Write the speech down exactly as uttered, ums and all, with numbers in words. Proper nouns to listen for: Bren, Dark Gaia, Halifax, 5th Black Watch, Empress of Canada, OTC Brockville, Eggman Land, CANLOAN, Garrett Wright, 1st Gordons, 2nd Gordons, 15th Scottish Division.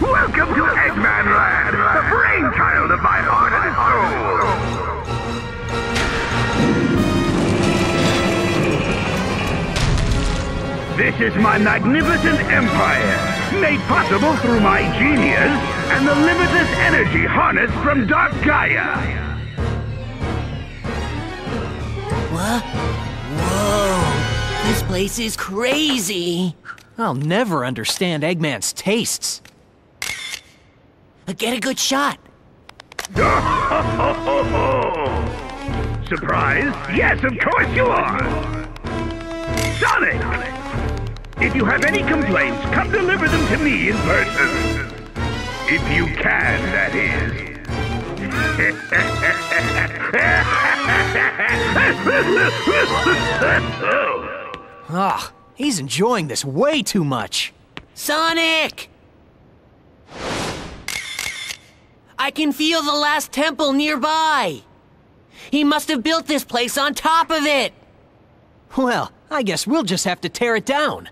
Welcome to Eggman Land, the brainchild of my heart and soul. This is my magnificent empire, made possible through my genius and the limitless energy harnessed from Dark Gaia. What? Whoa! This place is crazy! I'll never understand Eggman's tastes. Get a good shot. Surprised? Yes, of course you are. Sonic! If you have any complaints, come deliver them to me in person. If you can, that is. Ah. Oh. He's enjoying this way too much. Sonic! I can feel the last temple nearby. He must have built this place on top of it. Well, I guess we'll just have to tear it down.